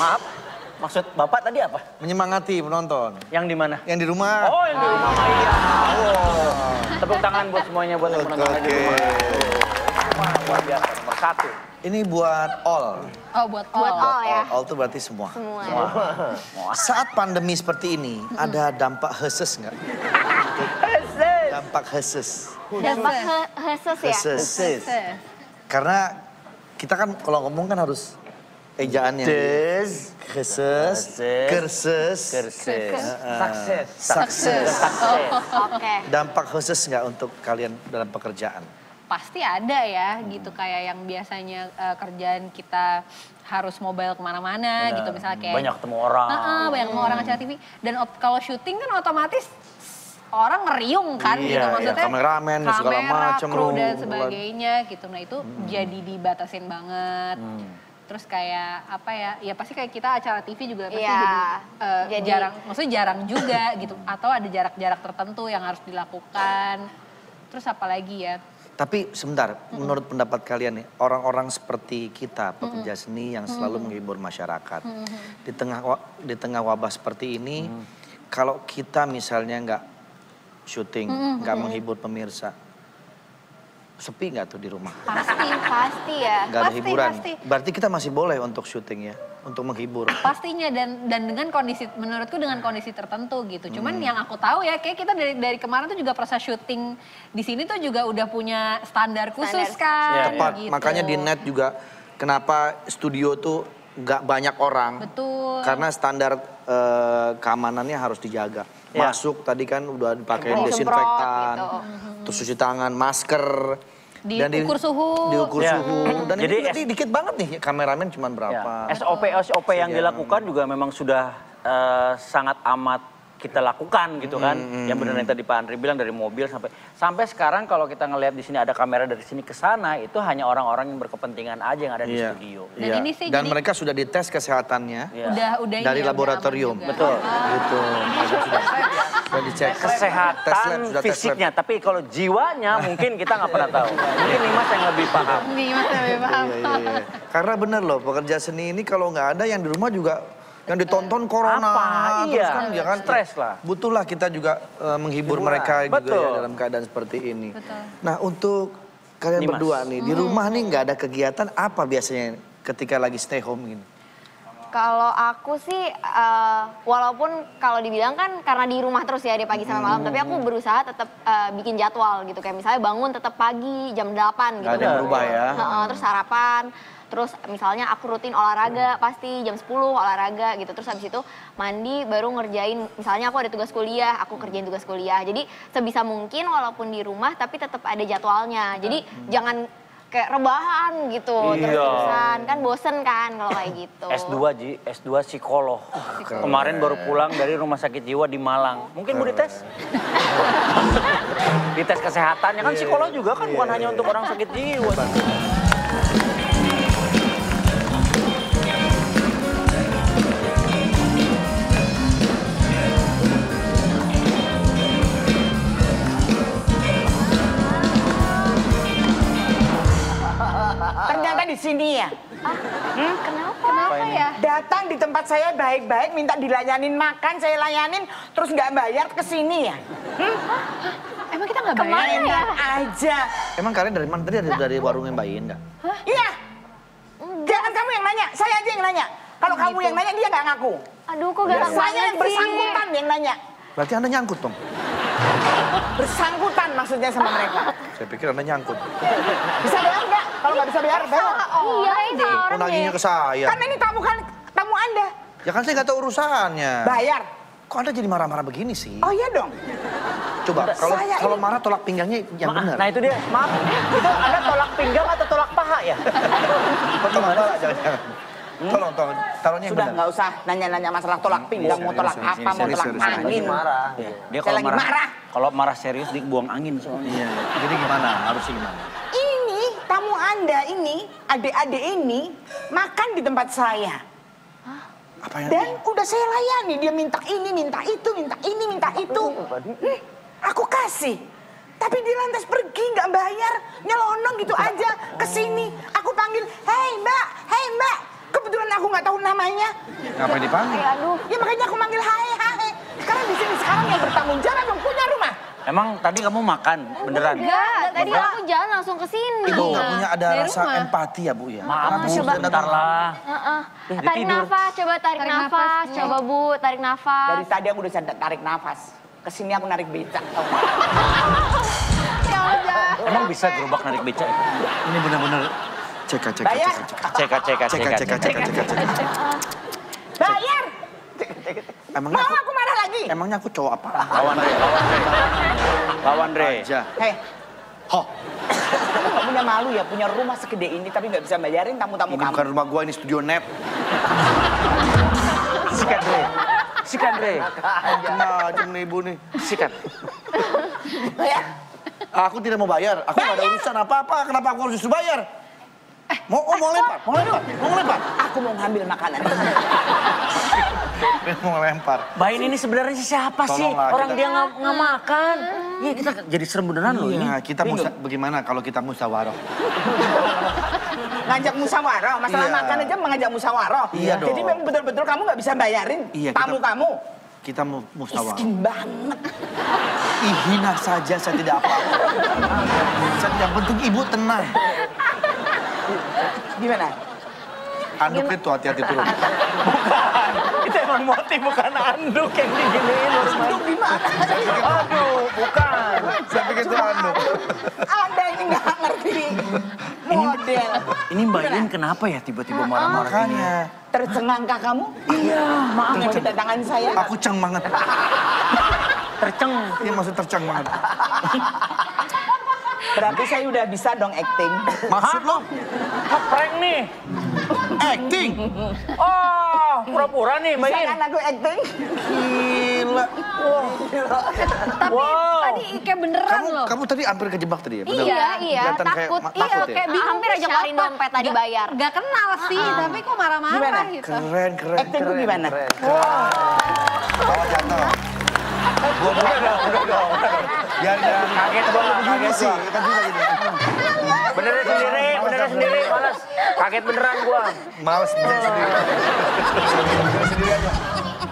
Maaf, maksud Bapak tadi apa? Menyemangati penonton. Yang di mana? Yang di rumah. Oh, yang di rumah. Iya. Wow. Tepuk tangan buat semuanya, buat yang penonton di rumah. Wah, luar biasa, nomor satu. Ini buat all. Oh, buat all. Buat all ya? All itu berarti semua. Semua. Semua. Saat pandemi seperti ini, ada dampak heses nggak? Heses. Dampak heses. Dampak heses ya? Heses. Karena kita kan kalau ngomong kan harus ejaannya. Heses. Heses. Kerses. Kerses. Sukses. Sukses. Oke. Dampak heses nggak untuk kalian dalam pekerjaan? Pasti ada ya, gitu kayak yang biasanya kerjaan kita harus mobile kemana-mana gitu misalnya kayak banyak ketemu orang, banyak ketemu orang acara TV dan kalau syuting kan otomatis orang ngeriung kan gitu maksudnya kameramen segala macam kru dan sebagainya gitu, nah itu jadi dibatasin banget. Terus kayak apa ya, ya pasti kayak kita acara TV juga pasti jadi jarang, maksudnya jarang juga gitu atau ada jarak-jarak tertentu yang harus dilakukan. Terus apa lagi ya? Tapi sebentar, menurut pendapat kalian nih, orang-orang seperti kita, pekerja seni yang selalu menghibur masyarakat. Di tengah wabah seperti ini, kalau kita misalnya nggak syuting, nggak menghibur pemirsa, sepi nggak tuh di rumah? Pasti, pasti ya. Nggak ada hiburan. Pasti. Berarti kita masih boleh untuk syuting ya, untuk menghibur. Pastinya dan dengan kondisi, menurutku dengan kondisi tertentu gitu. Cuman yang aku tahu ya, kayak kita dari kemarin tuh juga proses syuting di sini tuh juga udah punya standar khusus kan. Tepat, gitu. Makanya di NET juga kenapa studio tuh nggak banyak orang. Betul. Karena standar keamanannya harus dijaga. Masuk tadi kan udah dipakai desinfektan, terus cuci tangan, masker, diukur suhu. Dan jadi ini dikit banget nih kameramen cuma berapa. SOP yang dilakukan juga memang sudah sangat amat kita lakukan gitu kan. Yang benar yang tadi Pak Andri bilang dari mobil sampai sekarang kalau kita ngelihat di sini ada kamera dari sini ke sana itu hanya orang-orang yang berkepentingan aja yang ada di studio. Dan ini sih dan jadi, mereka sudah dites kesehatannya. Udah dari laboratorium. Betul. Gitu. Sudah dicek kesehatan fisiknya, tapi kalau jiwanya mungkin kita nggak pernah tahu. Mungkin Dimas yang lebih paham. Dimas yang lebih paham. Karena bener loh, pekerja seni ini kalau nggak ada yang di rumah juga yang ditonton corona, terus kan jangan stres lah. Butuhlah kita juga menghibur mereka juga ya, dalam keadaan seperti ini. Betul. Nah untuk kalian Dimas berdua nih di rumah nih nggak ada kegiatan apa biasanya ketika lagi stay home gini? Kalau aku sih walaupun kalau dibilang kan karena di rumah terus ya dari pagi sampai malam, tapi aku berusaha tetap bikin jadwal gitu kayak misalnya bangun tetap pagi jam 8 gitu. Gak ada yang berubah ya. Terus sarapan. Terus misalnya aku rutin olahraga pasti jam 10 olahraga gitu. Terus habis itu mandi baru ngerjain misalnya aku ada tugas kuliah, aku kerjain tugas kuliah. Jadi sebisa mungkin walaupun di rumah tapi tetap ada jadwalnya. Jadi jangan kayak rebahan gitu terus-terusan. Kan bosen kan kalau kayak gitu. S2 Ji, S2 psikolog. Kemarin baru pulang dari rumah sakit jiwa di Malang. Mungkin mau dites? Dites kesehatannya kan psikolog juga kan bukan hanya untuk orang sakit jiwa. Di sini ya. Kenapa ya? Datang di tempat saya baik-baik, minta dilayanin makan, saya layanin, terus nggak bayar ke sini ya. Emang kita nggak bayar? Kemana ya? Aja. Emang kalian dari mana? Tadi dari warungnya Mbak Indah. Iya. Jangan kamu yang nanya, saya aja yang nanya. Kalau kamu yang nanya dia nggak ngaku. Aduh, kok galak banget sih. Saya yang bersangkutan yang nanya. Berarti Anda nyangkut dong. Bersangkutan maksudnya sama mereka. Saya pikir Anda nyangkut. Bisa bayar nggak? Kalau nggak bisa bayar, bayar. Iya, itu orang. Naginya ke saya. Karena ini tamu kan, tamu Anda. Ya kan saya nggak tahu urusannya. Bayar. Kok Anda jadi marah-marah begini sih? Oh iya dong. Coba kalau marah tolak pinggangnya yang benar. Nah itu dia. Maaf, itu Anda tolak pinggang atau tolak paha ya? Tolak paha jangan-jangan. Tolong, taruhnya yang benar. Sudah nggak usah nanya-nanya masalah tolak pinggang, mau tolak apa, mau tolak angin. Dia kalau marah. Kalau marah serius dibuang angin soalnya. Jadi gimana? Harusnya gimana? Ini tamu Anda ini, adik-adik ini makan di tempat saya. Dan udah saya layani, dia minta ini, minta itu, minta ini, minta itu. Aku kasih. Tapi dia lantas pergi, nggak bayar, nyelonong gitu aja ke sini. Aku panggil, hei mbak, hei mbak. Kebetulan aku nggak tahu namanya. Ngapain dipanggil? Aduh. Ya makanya aku manggil hai. Sekarang di sini sekarang yang bertanggung jawab yang punya rumah. Emang tadi kamu makan beneran? Enggak, tadi aku jalan langsung ke sini. Ibu nggak punya ada rasa empati ya Bu ya? Maaf Bu, sebentar lah. Tarik nafas, coba tarik nafas. Coba Bu, tarik nafas. Dari tadi aku udah tarik nafas. Kesini aku narik becak. Ya udah. Emang bisa gerobak narik becak? Ini benar-benar cek. Bayar. Emangnya aku marah lagi? Emangnya aku cowok apa? Lawan Re. Hei. Ho. Kamu udah malu ya punya rumah segede ini tapi nggak bisa bayarin tamu-tamu kamu. Ini bukan rumah gua, ini studio NET. Sikat Re. Sikat Re. Nah, jam ibu nih. Sikat. Bayar. Aku tidak mau bayar. Aku nggak ada urusan apa-apa. Kenapa aku harus disuruh bayar? Mau lempar. Aku mau ngambil makanan. Dia mau lempar. Bayin ini sebenarnya siapa sih? Orang dia nggak makan. Iya kita jadi serem beneran loh ini. Kita bagaimana kalau kita musyawarah? Ngajak musyawarah, masalah makan aja mengajak musyawarah. Iya dong. Jadi memang betul-betul kamu nggak bisa bayarin tamu kamu. Kita musyawarah. Miskin banget. Hina saja, saya tidak apa-apa. Yang penting ibu tenang. Gimana? Anduk itu hati-hati turun. Bukan, itu emang motif bukan anduk yang diginiin. Anduk gimana? Aduh, bukan. Saya pikir itu anduk. Ada yang nggak ngerti model. Ini Mbak Lin kenapa ya tiba-tiba marah-marah ini? Tercengangkah kamu? Iya, maaf ya di tangan saya. Aku ceng banget. Terceng? Iya maksud terceng banget. Berarti saya udah bisa dong acting. Maksud lo? Prank nih. Acting? Oh, pura-pura nih Mbak Lin. Bisa kan aku acting? Gila. Tapi tadi kayak beneran loh. Kamu tadi hampir kejebak tadi ya? Iya, takut. Iya, kayak hampir aja keluarin dompet tadi bayar. Gak kenal sih, tapi kok marah-marah gitu. Keren. Acting tuh gimana? Bawa jatuh. Udah dong. Jangan kaget banget begini sih. Beneran sendiri, malas. Kaget beneran gua. Malas beneran sendiri.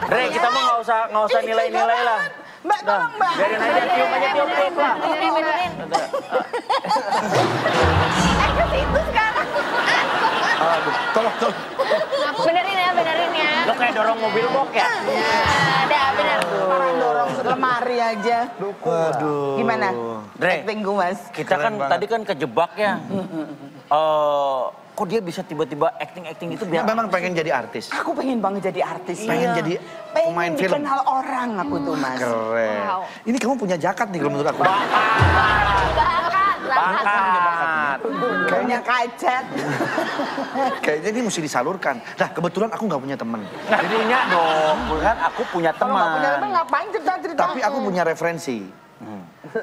Re, kita mah nggak usah nilai-nilai lah. Mbak, tolong Mbak. Biarin aja tiup lah. Benerin. Aku situ sekarang. Aduh, tolong. Benerin ya. Lo kayak dorong mobil box ya? Ada bener. Orang dorong lemari aja. Waduh. Gimana? Acting gue mas. Kita kan tadi kan kejebak ya. Kok dia bisa tiba-tiba acting itu biar... Memang pengen jadi artis. Aku pengen banget jadi artis. Pengen jadi pemain film. Pengen dikenal orang aku tuh mas. Keren. Ini kamu punya jakat nih kalau menurut aku. Bakat. Kayaknya kacet. Kayaknya ini mesti disalurkan. Nah kebetulan aku nggak punya teman. Jadi punya dong. Bukan aku punya teman. Kalau nggak punya teman ngapain cerita. Tapi aku punya referensi.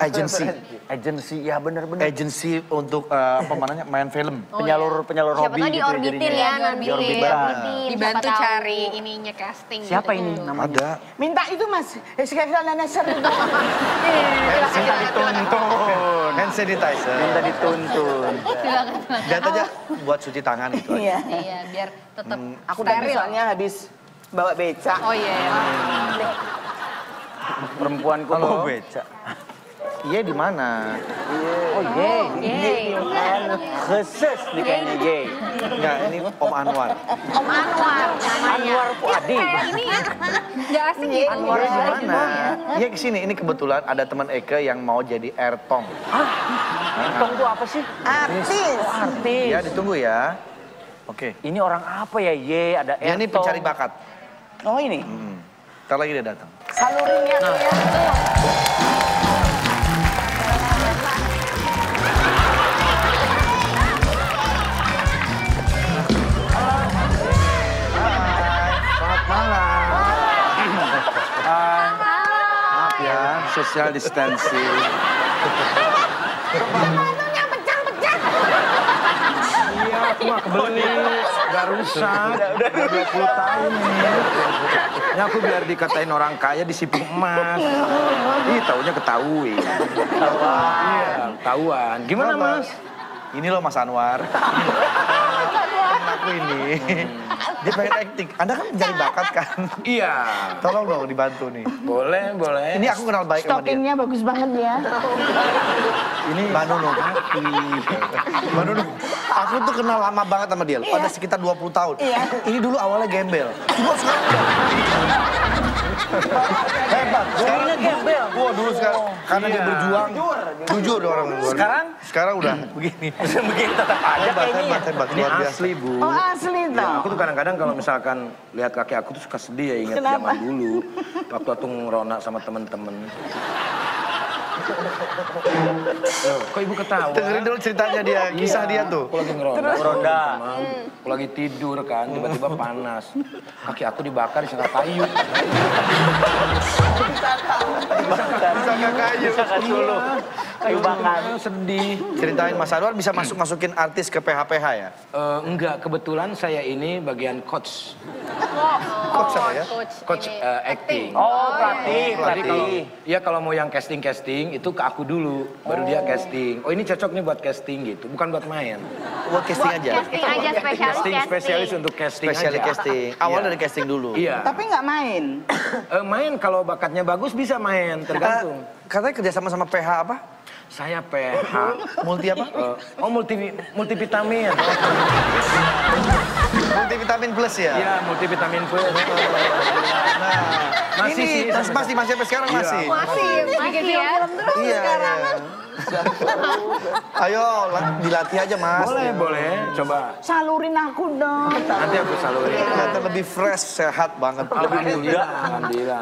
Agensi ya benar-benar. Agensi untuk apa namanya main film. Penyalur hobi. Siapa tahu diorbitin ya nanti. Dibantu cari ininya casting. Siapa ini namanya? Ada. Minta itu mas. Sekarang nanya seru. Minta dituntun. Hand sanitizer. Minta dituntun. Datanya buat cuci tangan gitu. Iya biar tetap. Aku misalnya habis bawa becak. Oh iya. Perempuanku mau becak. Iya di mana? Oh iya. Khusus di kayaknya gay. Enggak, ini Om Anwar. Om Anwar. Anwar Fuadi. Ini nggak asing ya. Anwar di mana? Iya kesini. Ini kebetulan ada teman Eke yang mau jadi Ertong. Ertong itu apa sih? Artis. Ya ditunggu ya. Oke. Ini orang apa ya? Ye ada Ertong. Ini pencari bakat. Oh ini. Ntar lagi dia datang. Salurin ya. Social distancing. Mantunya pecah. Iya, aku mah kebelet, gak rusak. Udah 20 tahun nih. Ini aku biar dikatain orang kaya disipu emas. Ih, taunya ketahui. Ketahuan. Gimana, Mas? Ini loh Mas Anwar. aku ini. Dia pengen acting. Anda kan mencari bakat kan? Iya. Tolong dong dibantu nih. Boleh, boleh. Ini aku kenal baik sama dia. Stockingnya bagus banget ya. Ini Mbak Nunu. Mbak Nunu, aku tuh kenal lama banget sama dia. Pada sekitar 20 tahun. Iya. Ini dulu awalnya gembel. Cuma sekarang. Hebat. Sekarangnya gembel. Wah dulu sekarang karena dia berjuang. Jujur orang. Sekarang udah begini. Begini tetap aja kayaknya. Ini asli Bu. Oh asli tau. Aku tuh kadang-kadang kalau misalkan lihat kakek aku tuh suka sedih ya ingat zaman dulu. Waktu aku ngerona sama temen-temen. Kok ibu ketawa? Dengerin dulu ceritanya dia, kisah dia tuh. Aku lagi ngeronda, aku lagi tidur kan, tiba-tiba panas. Kaki aku dibakar di sangka kayu. Sangka kayu. Sangka dulu. Kayu bakar. Sedih. Ceritain Mas Anwar bisa masukin artis ke PH-PH ya? Enggak, kebetulan saya ini bagian coach. Coach apa ya? Coach acting. Oh pelatih. Iya kalau mau yang casting-casting itu ke aku dulu, baru dia casting. Oh ini cocok nih buat casting gitu, bukan buat main. Buat casting aja? Casting aja, spesialis untuk casting aja. Awal dari casting dulu? Iya. Tapi nggak main? Main, kalau bakatnya bagus bisa main, tergantung. Katanya kerjasama sama PH apa? Saya PH. Multi apa? Oh multivitamin. Multivitamin plus ya? Iya, multivitamin plus. Nah. Masih sih, masih sampai sekarang masih. Masih ya. Iya. Ayo, dilatih aja Mas. Boleh, boleh. Coba. Salurin aku dong. Nanti aku salurin. Ternyata lebih fresh, sehat banget. Lebih muda.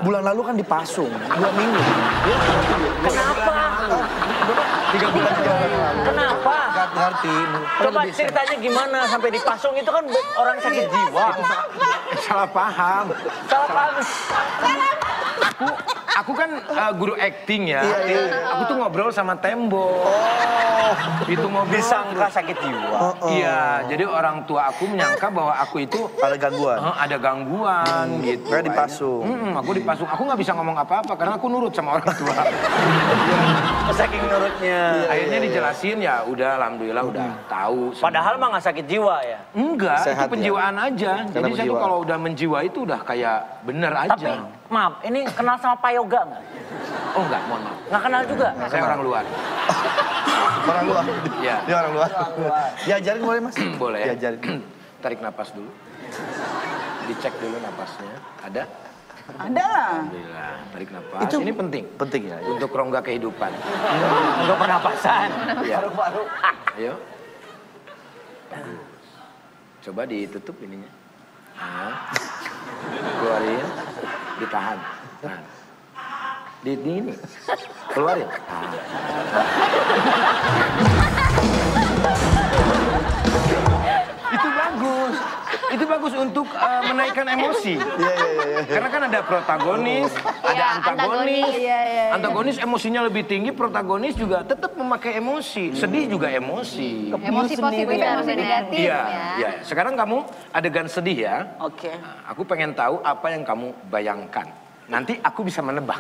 Bulan lalu kan dipasung, 2 minggu. Kenapa? 3 bulan lalu. Kenapa? Gak ngerti. Coba ceritanya gimana sampai dipasung itu kan orang sakit jiwa. Salah paham. Salah paham. Aku kan guru acting ya. Aku tuh ngobrol sama tembok. Itu ngobrol. Disangka sakit jiwa. Iya, jadi orang tua aku menyangka bahwa aku itu ada gangguan. Ada gangguan gitu. Karena dipasung. Aku dipasung. Aku nggak bisa ngomong apa-apa karena aku nurut sama orang tua. Saking nurutnya. Akhirnya dijelasin ya udah alhamdulillah udah tahu. Padahal mah nggak sakit jiwa ya? Enggak, itu penjiwaan aja. Jadi saya tuh kalau udah menjiwa itu udah kayak bener aja. Tapi maaf, ini kenal sama Pak Yoga nggak? Oh enggak, mohon maaf. Nggak kenal juga? Saya orang luar. Orang luar? Iya. Dia orang luar. Diajarin boleh Mas? Boleh. Diajarin. Tarik napas dulu. Dicek dulu napasnya. Ada? Ada lah. Alhamdulillah, tarik napas. Itu ini penting. Penting ya? Untuk rongga kehidupan. Untuk pernapasan. Paru-paru. Ayo. Coba ditutup ininya. Keluarin. Ditahan. Di ini. Keluarin. Itu bagus. Itu bagus untuk menaikkan emosi. Karena kan ada protagonis, ada antagonis. Antagonis emosinya lebih tinggi, protagonis juga tetap memakai emosi. Sedih juga emosi. Emosi positif, emosi negatif ya. Sekarang kamu adegan sedih ya. Oke. Aku pengen tahu apa yang kamu bayangkan. Nanti aku bisa menebak.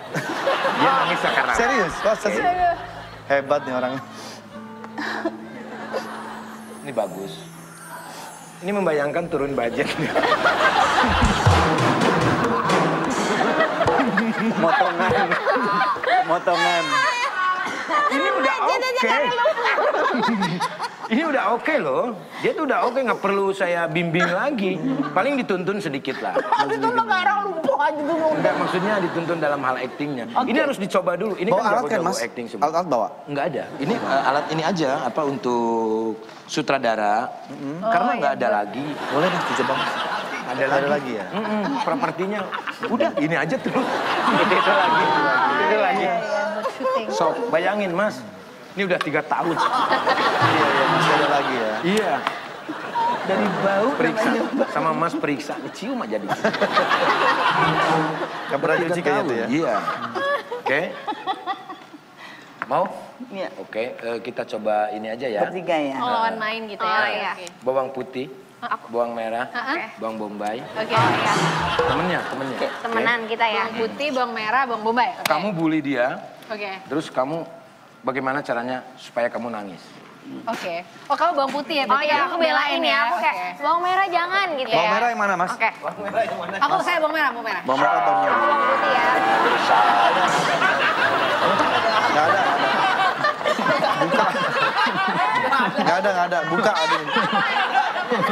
Dia nangis sekarang. Serius? Hebat nih orangnya. Ini bagus. Ini membayangkan turun budget. Motongan. Motongan. Ini udah oke. Ini udah oke loh. Dia tuh udah oke, nggak perlu saya bimbing lagi. Paling dituntun sedikit lah. Itu lo ngarang lumpuh aja dulu. Enggak, maksudnya dituntun dalam hal actingnya. Ini harus dicoba dulu. Ini kan jago-jago acting semua. Alat bawa? Nggak ada. Ini alat ini aja apa untuk sutradara. Karena nggak ada lagi. Boleh nih dicoba. Ada lagi ya? Propertinya udah ini aja terus. Itu lagi. Itu lagi. So, bayangin Mas. Ini udah 3 tahun. Iya, iya, masih ada lagi ya. Iya. Dari bau periksa. Sama Mas periksa, cium aja di sini. Gak pernah cuci kayak itu ya? Iya. Oke. Mau? Iya. Oke, kita coba ini aja ya. Bertiga ya? Oh, lawan main gitu ya? Oh, iya. Bawang putih, bawang merah, bawang bombay. Oke, iya. Temennya? Temenan kita ya. Bawang putih, bawang merah, bawang bombay. Kamu bully dia. Oke. Terus kamu... Bagaimana caranya supaya kamu nangis? Oke. Oh, kamu bawang putih ya? Oh iya, aku belain ya. Aku kayak, bawang merah jangan gitu ya. Bawang merah yang mana, Mas? Oke. Bawang merah yang mana? Aku saya bawang merah, bawang merah. Bawang merah atau bawang putih? Bawang putih ya. Nggak ada. Buka. Nggak ada, nggak ada. Buka, ada yang buka.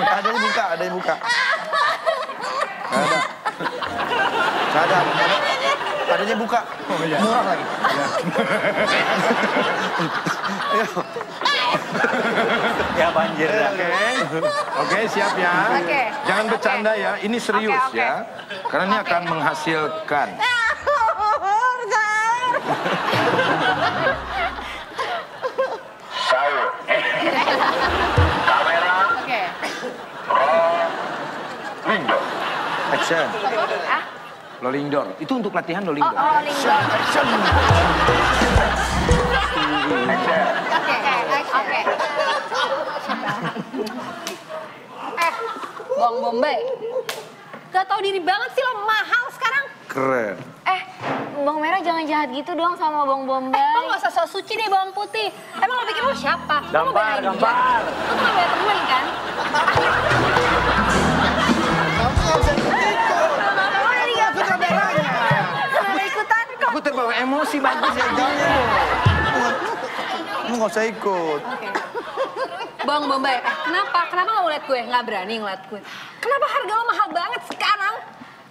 Ada yang buka, ada yang buka. Nggak ada. Nggak ada. Adanya buka. Oh, iya. Murah lagi. Ya. Ya banjir ya. Oke, okay. Okay, siap ya. Okay. Jangan bercanda ya, ini serius ya. Karena ini akan menghasilkan. Sayur. Kamera. Oke. Lindo. Action. Rolling door. Itu untuk latihan rolling door. Oh, rolling door. Action. Oke, oke. Bawang bombay. Gak tau diri banget sih lo, mahal sekarang. Keren. Bawang merah jangan jahat gitu dong sama bawang bombay. Lo gak usah sok suci deh bawang putih. Emang lo pikir lo siapa? Gampar, gampar. Lo tuh gak banyak temen kan? Terbawa emosi bagus ya, jangan. Lu nggak usah ikut. Okay. Bang Bombay, kenapa? Kenapa nggak ngeliat gue? Nggak berani ngeliat gue. Kenapa harga lo mahal banget sekarang?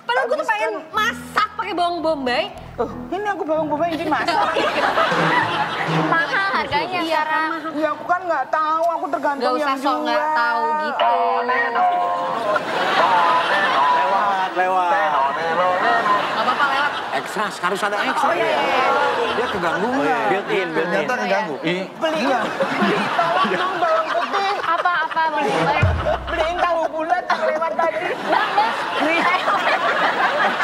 Padahal gue tuh pengen masak pakai bawang bombay. Ini aku bawang bombay ini masak. Mahal harganya sekarang. Ya aku kan nggak tahu, aku tergantung yang jual. Gak usah sok nggak tahu gitu. Ekstra, harus ada ekstra. Dia keganggu nggak? Built-in, ternyata keganggu. Beli, tolong dong bawang putih. Apa-apa, boleh boleh. Beliin tahu bulat lewat tadi. Bang, Bang.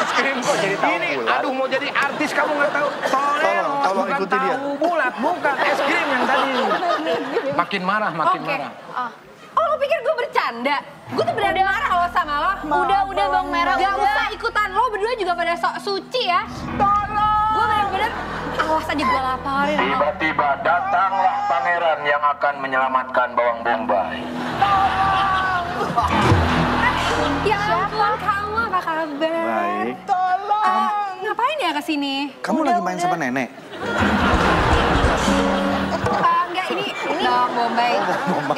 Es krim kok jadi tahu bulat. Aduh, mau jadi artis kamu nggak tahu. Tolong ikuti dia. Tahu bulat, bukan es krim yang tadi. Makin marah, makin marah. Oh, lo pikir gue bercanda? Gue tuh berani marah lo sama lo. Udah bawang merah. Gak usah ikutan lo berdua juga pada sok suci ya. Tolong. Gue bener-bener awas aja gue laparin. Tiba-tiba datanglah pangeran yang akan menyelamatkan bawang bombay. Tolong. Ya ampun kamu apa kabar? Baik. Tolong. Ngapain ya kesini? Kamu lagi main sama nenek? Ini bawang bombay.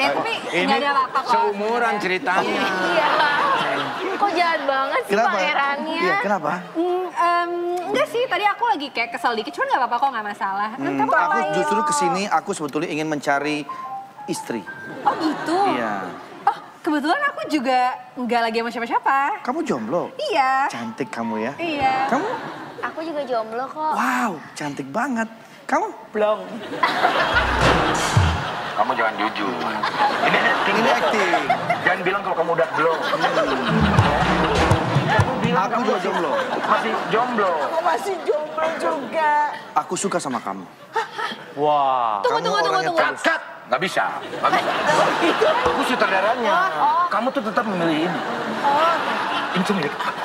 Ya, tapi ini gak ada apa-apa kok. Seumuran ceritanya. Iya. Kok jahat banget sih pangerannya? Iya, kenapa? Enggak sih, tadi aku lagi kayak kesel dikit. Cuman gak apa-apa kok, gak masalah. Aku justru kesini, aku sebetulnya ingin mencari istri. Oh gitu? Iya. Oh, kebetulan aku juga nggak lagi sama siapa-siapa. Kamu jomblo? Iya. Cantik kamu ya? Iya. Kamu? Aku juga jomblo kok. Wow, cantik banget. Kamu? Belum. Kamu jangan jujur. Ini aktif. Jangan bilang kalau kamu udah belum. Kamu bilang aku juga jomblo. Masih jomblo. Aku masih jomblo juga. Aku suka sama kamu. Wah. Tunggu. Cut. Nggak bisa. Aku sutradaranya. Kamu tuh tetap memilih ini. Ini tuh milik aku.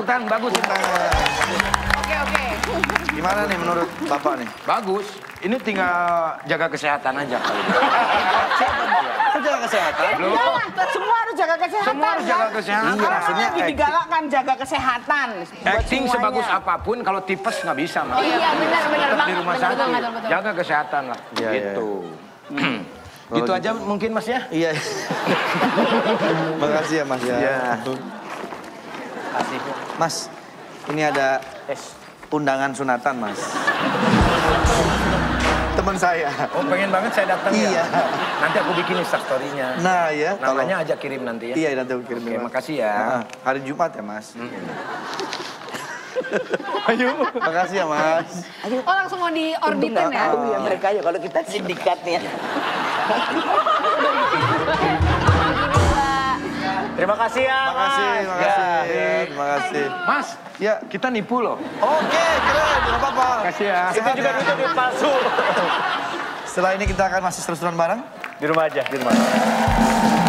Tangan, bagus. Oke. Gimana nih menurut Bapak nih? Bagus. Ini tinggal jaga kesehatan aja. Jaga kesehatan? Semua harus jaga kesehatan. Semua harus jaga kesehatan. Maksudnya digalakkan jaga kesehatan. Acting sebagus apapun kalau tipes nggak bisa. Iya benar. Di rumah sakit. Jaga kesehatan lah. Gitu. Gitu aja mungkin Mas ya? Iya. Makasih ya Mas ya. Mas, ini ada undangan sunatan, Mas. Teman saya. Oh, pengen banget saya datang ya? Nanti aku bikin instastory-nya. Nah, ya. Namanya aja kirim nanti ya? Iya, nanti aku kirim. Oke, makasih ya. Hari Jumat ya, Mas? Ayo. Makasih ya, Mas. Oh, langsung mau diorbitin ya? Iya, mereka ya kalau kita sindikatnya. Terima kasih ya, Mas. Terima kasih. Mas, ya kita nipu loh. Oke, keren. Gak apa-apa. Makasih ya. Kita juga nutup duit palsu. Setelah ini kita akan masih terus-terusan bareng. Di rumah aja.